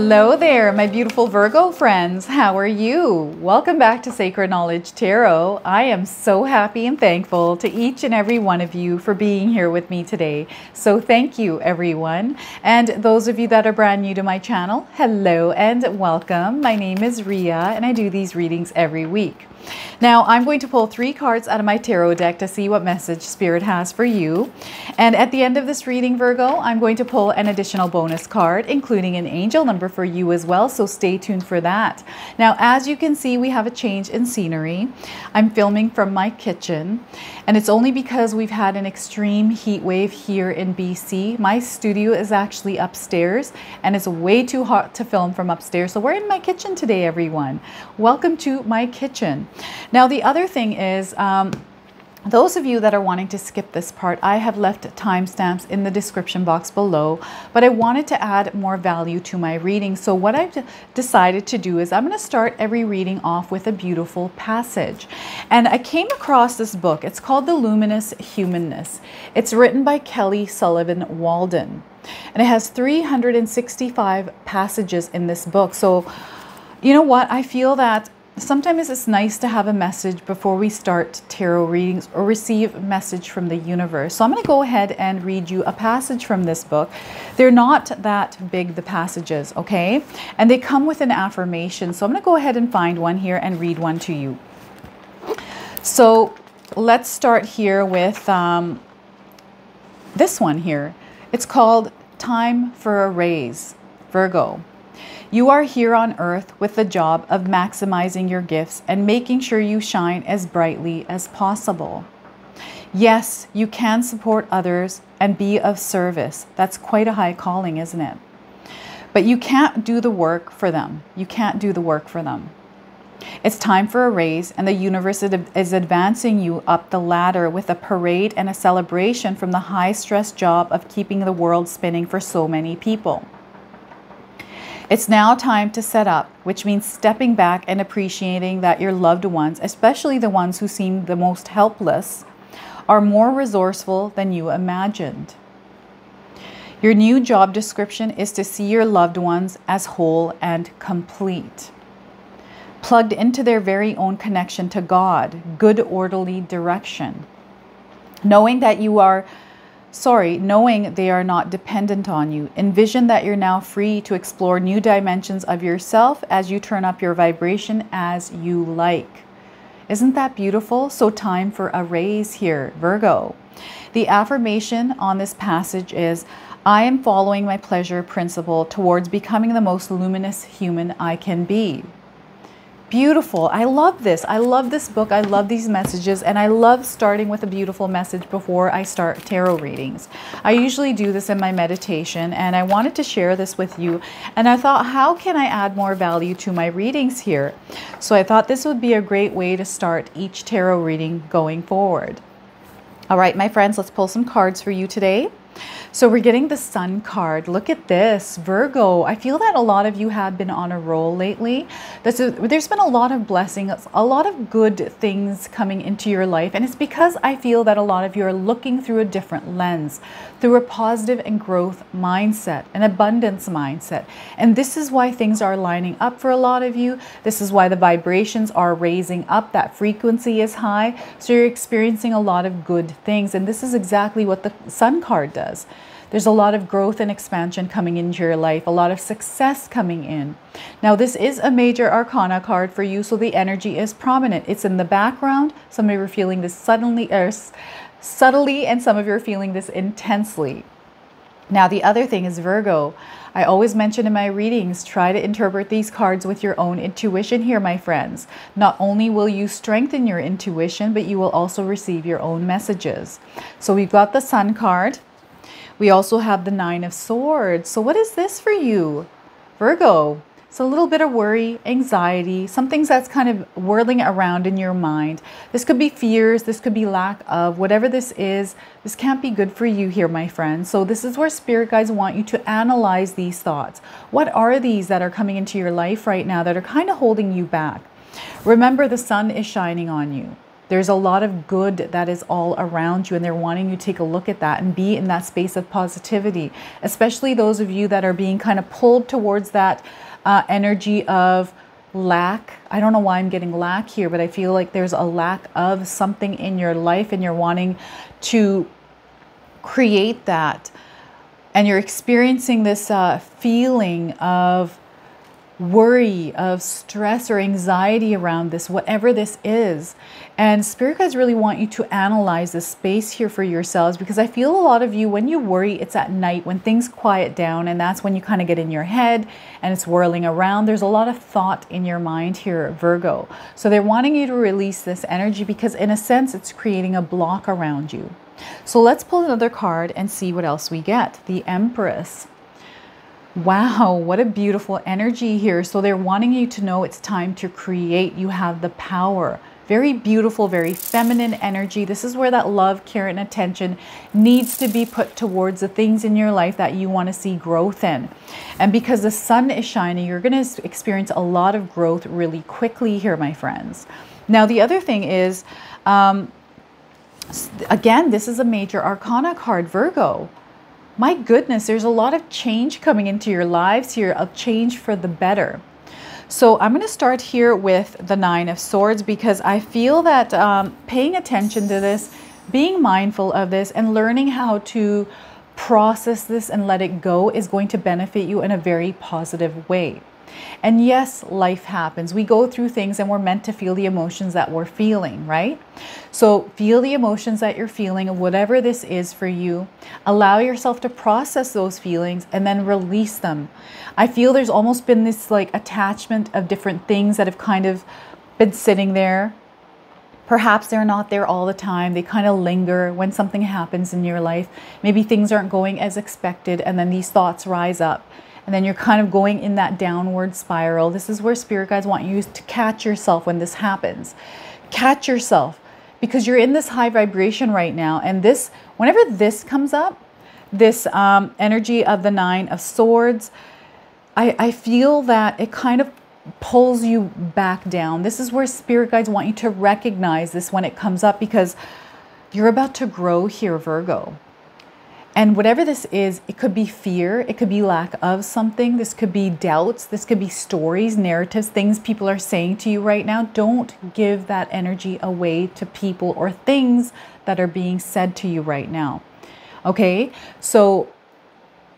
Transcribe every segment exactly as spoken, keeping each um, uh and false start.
Hello there, my beautiful Virgo friends. How are you? Welcome back to Sacred Knowledge Tarot. I am so happy and thankful to each and every one of you for being here with me today. So thank you, everyone. And those of you that are brand new to my channel, hello and welcome. My name is Rhea and I do these readings every week. Now I'm going to pull three cards out of my tarot deck to see what message Spirit has for you. And at the end of this reading, Virgo, I'm going to pull an additional bonus card, including an angel number for you as well, so stay tuned for that. Now, as you can see, we have a change in scenery. I'm filming from my kitchen, and it's only because we've had an extreme heat wave here in B C. My studio is actually upstairs, and it's way too hot to film from upstairs, so we're in my kitchen today, everyone. Welcome to my kitchen. Now, the other thing is, um, those of you that are wanting to skip this part, I have left timestamps in the description box below, but I wanted to add more value to my reading. So what I've decided to do is I'm going to start every reading off with a beautiful passage. And I came across this book. It's called The Luminous Humanness. It's written by Kelly Sullivan Walden, and it has three hundred sixty-five passages in this book. So you know what? I feel that sometimes it's nice to have a message before we start tarot readings or receive a message from the universe. So I'm going to go ahead and read you a passage from this book. They're not that big, the passages, okay? And they come with an affirmation. So I'm going to go ahead and find one here and read one to you. So let's start here with um, this one here. It's called Time for a Raise, Virgo. You are here on earth with the job of maximizing your gifts and making sure you shine as brightly as possible. Yes, you can support others and be of service. That's quite a high calling, isn't it? But you can't do the work for them. You can't do the work for them. It's time for a raise, and the universe is advancing you up the ladder with a parade and a celebration from the high-stress job of keeping the world spinning for so many people. It's now time to set up, which means stepping back and appreciating that your loved ones, especially the ones who seem the most helpless, are more resourceful than you imagined. Your new job description is to see your loved ones as whole and complete, plugged into their very own connection to God, good orderly direction, knowing that you are Sorry, knowing they are not dependent on you. Envision that you're now free to explore new dimensions of yourself as you turn up your vibration as you like. Isn't that beautiful? So time for a raise here, Virgo. The affirmation on this passage is, I am following my pleasure principle towards becoming the most luminous human I can be. Beautiful. I love this. I love this book. I love these messages, and I love starting with a beautiful message before I start tarot readings. I usually do this in my meditation, and I wanted to share this with you, and I thought, how can I add more value to my readings here? So I thought this would be a great way to start each tarot reading going forward. All right, my friends, let's pull some cards for you today. So we're getting the Sun card. Look at this, Virgo. I feel that a lot of you have been on a roll lately. This is, there's been a lot of blessings, a lot of good things coming into your life. And it's because I feel that a lot of you are looking through a different lens, through a positive and growth mindset, an abundance mindset. And this is why things are lining up for a lot of you. This is why the vibrations are raising up. That frequency is high. So you're experiencing a lot of good things. And this is exactly what the Sun card does. There's a lot of growth and expansion coming into your life, a lot of success coming in. Now, this is a major arcana card for you, so the energy is prominent. It's in the background. Some of you are feeling this suddenly, or subtly, and some of you are feeling this intensely. Now, the other thing is, Virgo, I always mention in my readings, try to interpret these cards with your own intuition here, my friends. Not only will you strengthen your intuition, but you will also receive your own messages. So we've got the Sun card. We also have the Nine of Swords. So what is this for you, Virgo? It's a little bit of worry, anxiety, some things that's kind of whirling around in your mind. This could be fears. This could be lack of. Whatever this is, this can't be good for you here, my friend. So this is where Spirit Guides want you to analyze these thoughts. What are these that are coming into your life right now that are kind of holding you back? Remember, the sun is shining on you. There's a lot of good that is all around you, and they're wanting you to take a look at that and be in that space of positivity, especially those of you that are being kind of pulled towards that uh, energy of lack. I don't know why I'm getting lack here, but I feel like there's a lack of something in your life and you're wanting to create that. And you're experiencing this uh, feeling of worry, of stress or anxiety around this, whatever this is. And spirit guides really want you to analyze this space here for yourselves, because I feel a lot of you, when you worry, it's at night when things quiet down, and that's when you kind of get in your head and it's whirling around. There's a lot of thought in your mind here, Virgo. So they're wanting you to release this energy because in a sense it's creating a block around you. So let's pull another card and see what else we get. The Empress. Wow, what a beautiful energy here. So they're wanting you to know it's time to create. You have the power. Very beautiful, very feminine energy. This is where that love, care, and attention needs to be put towards the things in your life that you want to see growth in. And because the sun is shining, you're going to experience a lot of growth really quickly here, my friends. Now, the other thing is, um, again, this is a major arcana card, Virgo. My goodness, there's a lot of change coming into your lives here, a change for the better. So I'm going to start here with the Nine of Swords, because I feel that um, paying attention to this, being mindful of this, and learning how to process this and let it go is going to benefit you in a very positive way. And yes, life happens. We go through things and we're meant to feel the emotions that we're feeling, right? So feel the emotions that you're feeling, whatever this is for you. Allow yourself to process those feelings and then release them. I feel there's almost been this like attachment of different things that have kind of been sitting there. Perhaps they're not there all the time. They kind of linger when something happens in your life. Maybe things aren't going as expected, and then these thoughts rise up. And then you're kind of going in that downward spiral. This is where spirit guides want you to catch yourself when this happens. Catch yourself, because you're in this high vibration right now. And this, whenever this comes up, this um, energy of the Nine of Swords, I, I feel that it kind of pulls you back down. This is where spirit guides want you to recognize this when it comes up, because you're about to grow here, Virgo. And whatever this is, it could be fear, it could be lack of something, this could be doubts, this could be stories, narratives, things people are saying to you right now. Don't give that energy away to people or things that are being said to you right now. Okay, so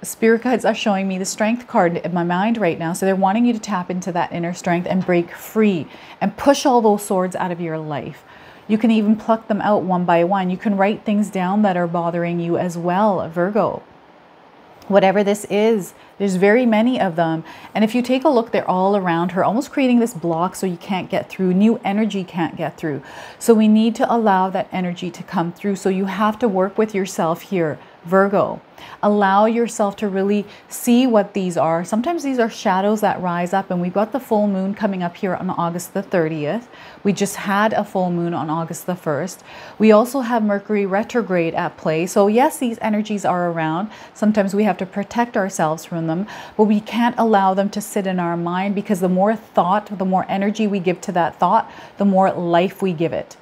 spirit guides are showing me the Strength card in my mind right now. So they're wanting you to tap into that inner strength and break free and push all those swords out of your life. You can even pluck them out one by one. You can write things down that are bothering you as well, Virgo. Whatever this is, there's very many of them. And if you take a look, they're all around her, almost creating this block so you can't get through. New energy can't get through. So we need to allow that energy to come through. So you have to work with yourself here, Virgo. Allow yourself to really see what these are. Sometimes these are shadows that rise up, and we've got the full moon coming up here on August the thirtieth. We just had a full moon on August the first. We also have Mercury retrograde at play. So yes, these energies are around. Sometimes we have to protect ourselves from them, but we can't allow them to sit in our mind, because the more thought, the more energy we give to that thought, the more life we give it.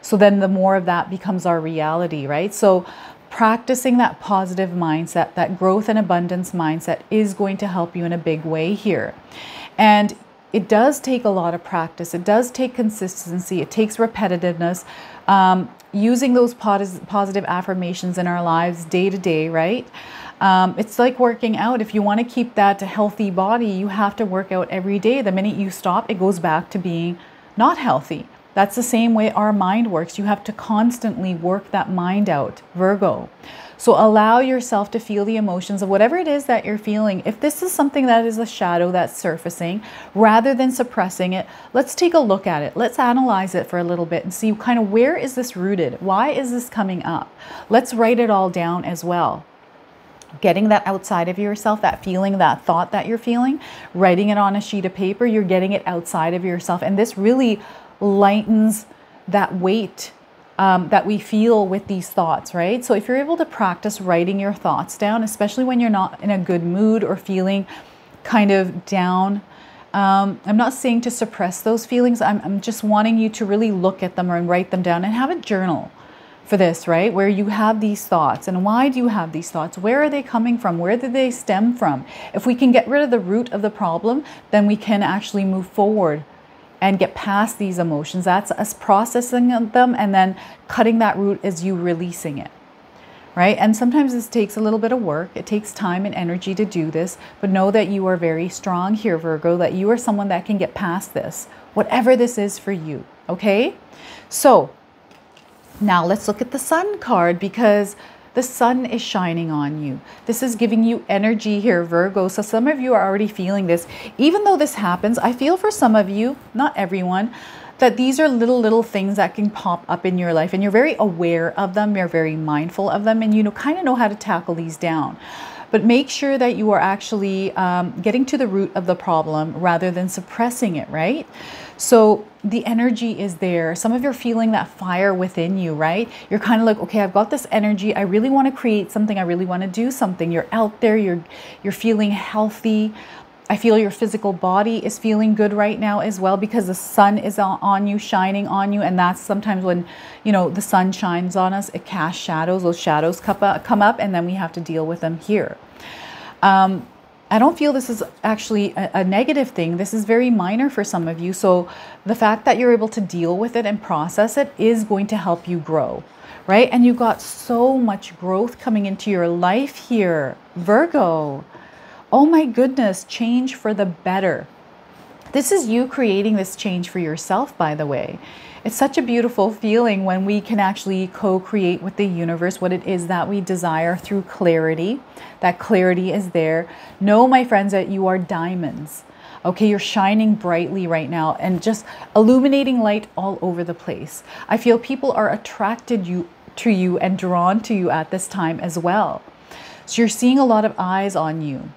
So then the more of that becomes our reality, right? So practicing that positive mindset, that growth and abundance mindset, is going to help you in a big way here. And it does take a lot of practice. It does take consistency. It takes repetitiveness. Um, using those positive affirmations in our lives day to day, right? Um, it's like working out. If you want to keep that healthy body, you have to work out every day. The minute you stop, it goes back to being not healthy. That's the same way our mind works. You have to constantly work that mind out, Virgo. So allow yourself to feel the emotions of whatever it is that you're feeling. If this is something that is a shadow that's surfacing, rather than suppressing it, let's take a look at it. Let's analyze it for a little bit and see kind of where is this rooted? Why is this coming up? Let's write it all down as well. Getting that outside of yourself, that feeling, that thought that you're feeling, writing it on a sheet of paper, you're getting it outside of yourself. And this really lightens that weight um, that we feel with these thoughts, right? So if you're able to practice writing your thoughts down, especially when you're not in a good mood or feeling kind of down, Um, I'm not saying to suppress those feelings. I'm, I'm just wanting you to really look at them and write them down and have a journal for this, right? Where you have these thoughts, and why do you have these thoughts? Where are they coming from? Where did they stem from? If we can get rid of the root of the problem, then we can actually move forward and get past these emotions. That's us processing them and then cutting that root as you releasing it, right? And sometimes this takes a little bit of work. It takes time and energy to do this, but know that you are very strong here, Virgo, that you are someone that can get past this, whatever this is for you, okay? So now let's look at the Sun card, because the sun is shining on you. This is giving you energy here, Virgo. So some of you are already feeling this. Even though this happens, I feel for some of you, not everyone, that these are little, little things that can pop up in your life, and you're very aware of them, you're very mindful of them, and you know, kind of know how to tackle these down. But make sure that you are actually um, getting to the root of the problem rather than suppressing it, right? So the energy is there. Some of you are feeling that fire within you, right? You're kind of like, okay, I've got this energy. I really want to create something. I really want to do something. You're out there. You're, you're feeling healthy. I feel your physical body is feeling good right now as well, because the sun is on you, shining on you. And that's sometimes when, you know, the sun shines on us, it casts shadows. Those shadows come up and then we have to deal with them here. Um, I don't feel this is actually a, a negative thing. This is very minor for some of you. So the fact that you're able to deal with it and process it is going to help you grow, right? And you got so much growth coming into your life here, Virgo. Oh my goodness, change for the better. This is you creating this change for yourself, by the way. It's such a beautiful feeling when we can actually co-create with the universe what it is that we desire through clarity. That clarity is there. Know, my friends, that you are diamonds. Okay, you're shining brightly right now and just illuminating light all over the place. I feel people are attracted you, to you and drawn to you at this time as well. So you're seeing a lot of eyes on you.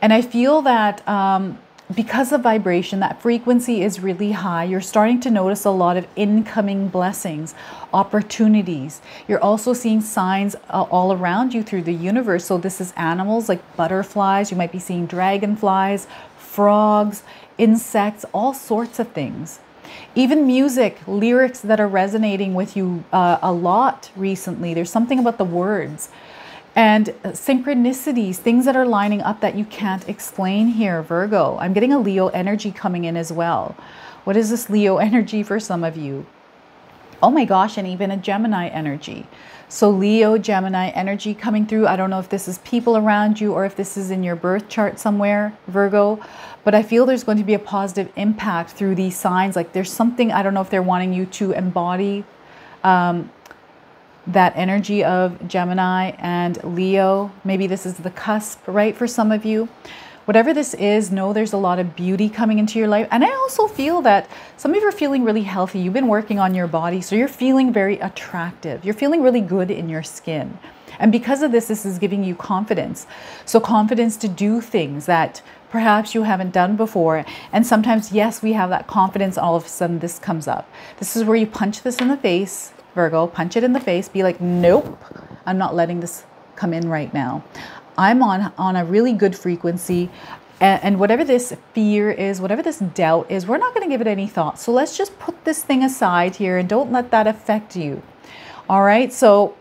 And I feel that um, because of vibration, that frequency is really high. You're starting to notice a lot of incoming blessings, opportunities. You're also seeing signs uh, all around you through the universe. So this is animals like butterflies. You might be seeing dragonflies, frogs, insects, all sorts of things. Even music, lyrics that are resonating with you uh, a lot recently. There's something about the words. And synchronicities, things that are lining up that you can't explain here, Virgo. I'm getting a Leo energy coming in as well. What is this Leo energy for some of you? Oh my gosh, and even a Gemini energy. So Leo, Gemini energy coming through. I don't know if this is people around you or if this is in your birth chart somewhere, Virgo, but I feel there's going to be a positive impact through these signs. Like there's something, I don't know if they're wanting you to embody um, that energy of Gemini and Leo. Maybe this is the cusp, right, for some of you. Whatever this is, know there's a lot of beauty coming into your life. And I also feel that some of you are feeling really healthy. You've been working on your body, so you're feeling very attractive. You're feeling really good in your skin. And because of this, this is giving you confidence. So confidence to do things that perhaps you haven't done before. And sometimes, yes, we have that confidence. All of a sudden, this comes up. This is where you punch this in the face, Virgo. Punch it in the face. Be like, nope, I'm not letting this come in right now. I'm on, on a really good frequency. And, and whatever this fear is, whatever this doubt is, we're not going to give it any thought. So let's just put this thing aside here and don't let that affect you. All right. So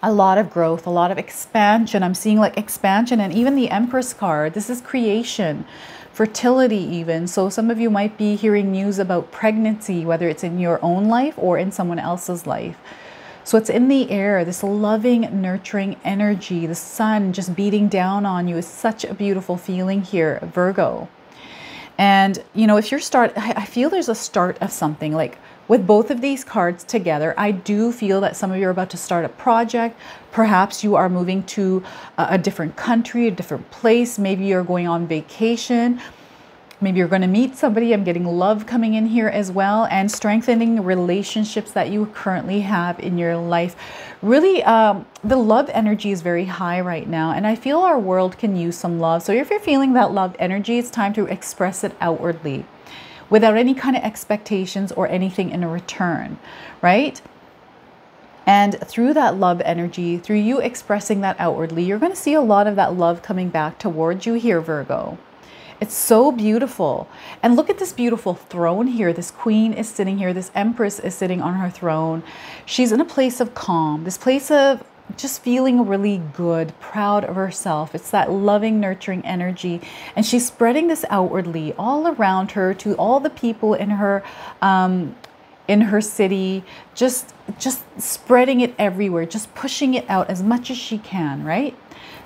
a lot of growth, a lot of expansion. I'm seeing like expansion, and even the Empress card. This is creation. Fertility even. So some of you might be hearing news about pregnancy, whether it's in your own life or in someone else's life. So it's in the air, this loving, nurturing energy, the sun just beating down on you is such a beautiful feeling here, Virgo. And, you know, if you're start, I feel there's a start of something. Like with both of these cards together, I do feel that some of you are about to start a project. Perhaps you are moving to a, a different country, a different place. Maybe you're going on vacation. Maybe you're going to meet somebody. I'm getting love coming in here as well, and strengthening relationships that you currently have in your life. Really, um, the love energy is very high right now, and I feel our world can use some love. So if you're feeling that love energy, it's time to express it outwardly, without any kind of expectations or anything in return, right? And through that love energy, through you expressing that outwardly, you're going to see a lot of that love coming back towards you here, Virgo. It's so beautiful. And look at this beautiful throne here. This queen is sitting here. This empress is sitting on her throne. She's in a place of calm, this place of just feeling really good, proud of herself. It's that loving, nurturing energy. And she's spreading this outwardly all around her to all the people in her, um, in her city, just, just spreading it everywhere, just pushing it out as much as she can, right?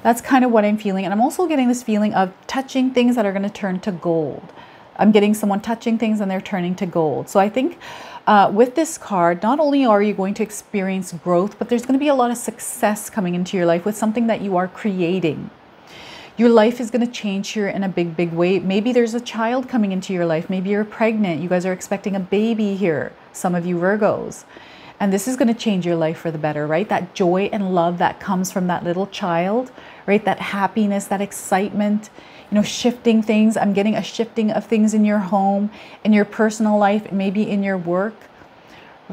That's kind of what I'm feeling. And I'm also getting this feeling of touching things that are going to turn to gold. I'm getting someone touching things and they're turning to gold. So I think uh, with this card, not only are you going to experience growth, but there's going to be a lot of success coming into your life with something that you are creating. Your life is going to change here in a big, big way. Maybe there's a child coming into your life. Maybe you're pregnant. You guys are expecting a baby here, some of you Virgos. And this is going to change your life for the better, right? That joy and love that comes from that little child, right? That happiness, that excitement, you know, shifting things. I'm getting a shifting of things in your home, in your personal life, maybe in your work.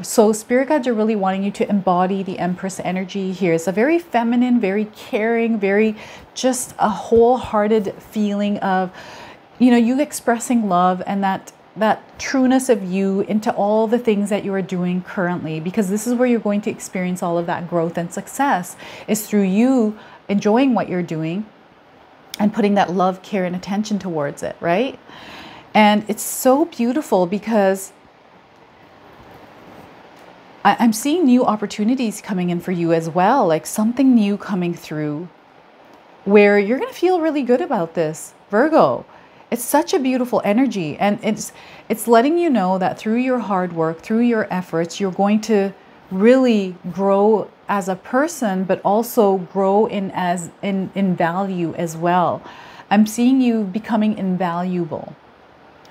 So spirit guides are really wanting you to embody the Empress energy here. It's a very feminine, very caring, very just a wholehearted feeling of, you know, you expressing love and that that trueness of you into all the things that you are doing currently, because this is where you're going to experience all of that growth and success, is through you enjoying what you're doing and putting that love, care, and attention towards it, right? And it's so beautiful because I'm seeing new opportunities coming in for you as well, like something new coming through where you're going to feel really good about this, Virgo. It's such a beautiful energy, and it's it's letting you know that through your hard work, through your efforts, you're going to really grow as a person, but also grow in as in, in value as well. I'm seeing you becoming invaluable.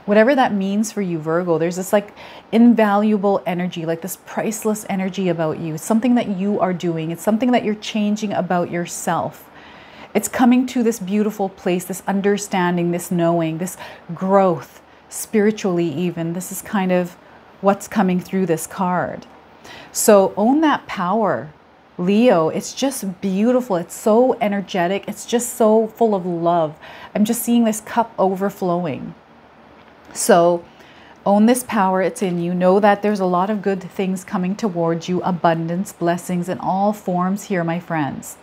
Whatever that means for you, Virgo, there's this like invaluable energy, like this priceless energy about you. It's something that you are doing. It's something that you're changing about yourself. It's coming to this beautiful place, this understanding, this knowing, this growth, spiritually even. This is kind of what's coming through this card. So own that power, Leo. It's just beautiful. It's so energetic. It's just so full of love. I'm just seeing this cup overflowing. So own this power. It's in you. Know that there's a lot of good things coming towards you. Abundance, blessings in all forms here, my friends.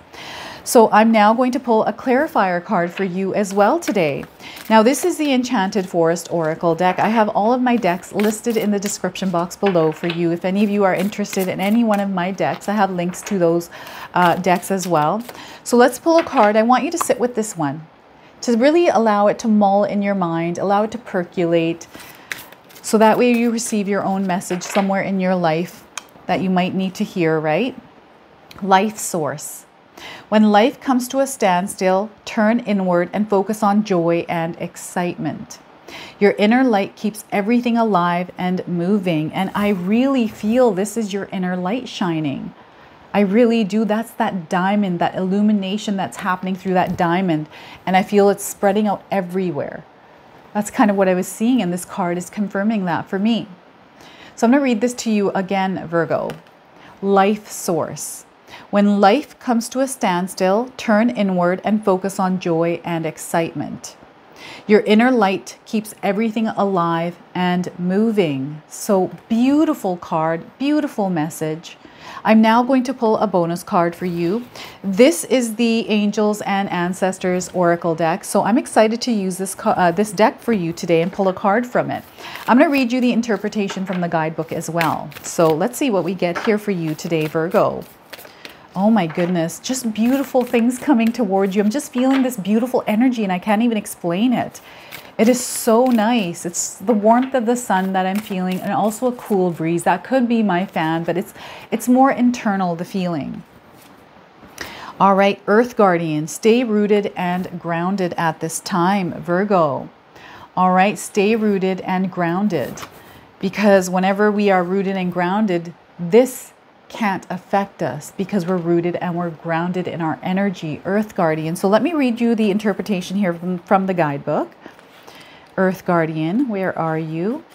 So I'm now going to pull a clarifier card for you as well today. Now this is the Enchanted Forest Oracle deck. I have all of my decks listed in the description box below for you. If any of you are interested in any one of my decks, I have links to those uh, decks as well. So let's pull a card. I want you to sit with this one, to really allow it to mull in your mind, allow it to percolate. So that way you receive your own message somewhere in your life that you might need to hear, right? Life source. When life comes to a standstill, turn inward and focus on joy and excitement. Your inner light keeps everything alive and moving. And I really feel this is your inner light shining. I really do. That's that diamond, that illumination that's happening through that diamond. And I feel it's spreading out everywhere. That's kind of what I was seeing. And this card is confirming that for me. So I'm going to read this to you again, Virgo. Life source. When life comes to a standstill, turn inward and focus on joy and excitement. Your inner light keeps everything alive and moving. So beautiful card, beautiful message. I'm now going to pull a bonus card for you. This is the Angels and Ancestors Oracle deck. So I'm excited to use this, uh, this deck for you today and pull a card from it. I'm going to read you the interpretation from the guidebook as well. So let's see what we get here for you today, Virgo. Oh my goodness, just beautiful things coming towards you. I'm just feeling this beautiful energy and I can't even explain it. It is so nice. It's the warmth of the sun that I'm feeling, and also a cool breeze. That could be my fan, but it's, it's more internal, the feeling. All right, Earth Guardian, stay rooted and grounded at this time, Virgo. All right, stay rooted and grounded, because whenever we are rooted and grounded, this can't affect us because we're rooted and we're grounded in our energy, Earth Guardian. So let me read you the interpretation here from, from the guidebook. Earth Guardian, where are you?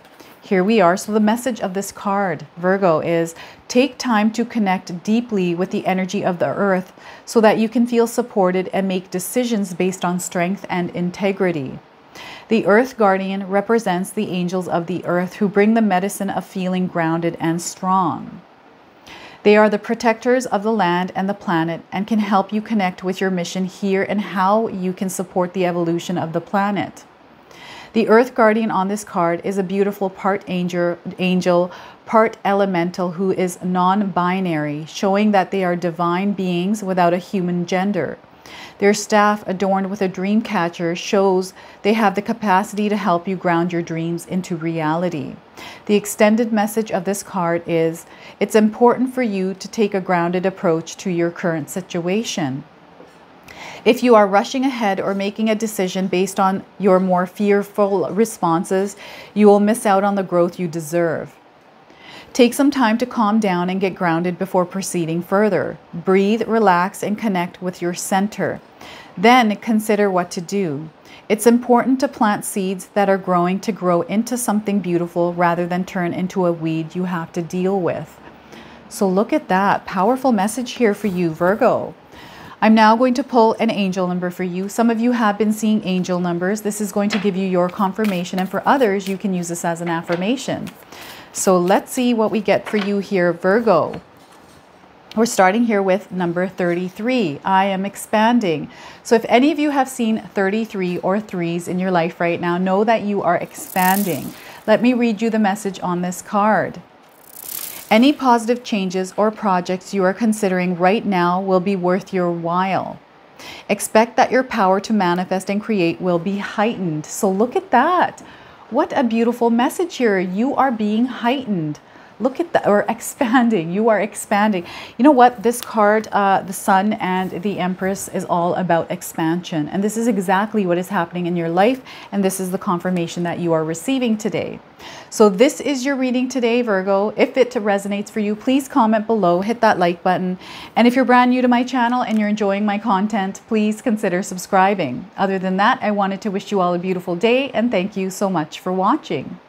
Here we are. So the message of this card, Virgo, is take time to connect deeply with the energy of the earth so that you can feel supported and make decisions based on strength and integrity. The Earth Guardian represents the angels of the earth who bring the medicine of feeling grounded and strong. They are the protectors of the land and the planet and can help you connect with your mission here and how you can support the evolution of the planet. The Earth Guardian on this card is a beautiful part angel, angel part elemental who is non-binary, showing that they are divine beings without a human gender. Their staff, adorned with a dream catcher, shows they have the capacity to help you ground your dreams into reality. The extended message of this card is, it's important for you to take a grounded approach to your current situation. If you are rushing ahead or making a decision based on your more fearful responses, you will miss out on the growth you deserve. Take some time to calm down and get grounded before proceeding further. Breathe, relax, and connect with your center. Then consider what to do. It's important to plant seeds that are growing to grow into something beautiful rather than turn into a weed you have to deal with. So look at that. Powerful message here for you, Virgo. I'm now going to pull an angel number for you. Some of you have been seeing angel numbers. This is going to give you your confirmation, and for others, you can use this as an affirmation. So let's see what we get for you here, Virgo. We're starting here with number thirty-three. I am expanding. So if any of you have seen thirty-three or threes in your life right now, know that you are expanding. Let me read you the message on this card. Any positive changes or projects you are considering right now will be worth your while. Expect that your power to manifest and create will be heightened. So look at that. What a beautiful message here. You are being heightened. Look at that, or expanding. You are expanding. You know what? This card, uh, the Sun and the Empress, is all about expansion. And this is exactly what is happening in your life. And this is the confirmation that you are receiving today. So this is your reading today, Virgo. If it resonates for you, please comment below, hit that like button. And if you're brand new to my channel and you're enjoying my content, please consider subscribing. Other than that, I wanted to wish you all a beautiful day and thank you so much for watching.